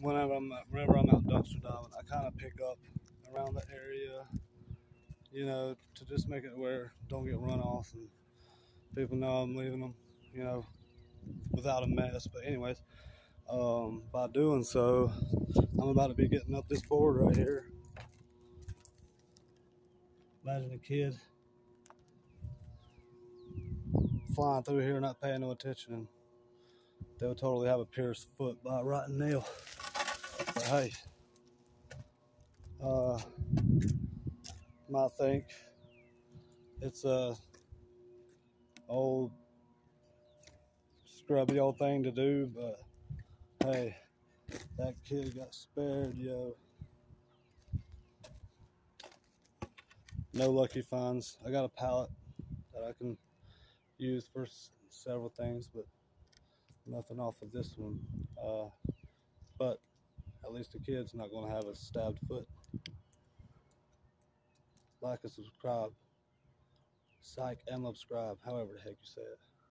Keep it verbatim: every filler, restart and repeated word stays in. whenever I'm whenever I'm out dumpster diving, I kind of pick up around the area, you know, to just make it where don't get run off and people know I'm leaving them, you know, without a mess. But anyways, um, by doing so, I'm about to be getting up this board right here. Imagine a kid flying through here not paying no attention, and they would totally have a pierced foot by a rotten nail. But hey, uh, I think it's a old scrubby old thing to do, but hey, that kid got spared, yo. No lucky finds. I got a pallet that I can use for s several things, but nothing off of this one. Uh, but at least the kid's not going to have a stabbed foot. Like and subscribe. Psych and subscribe, however the heck you say it.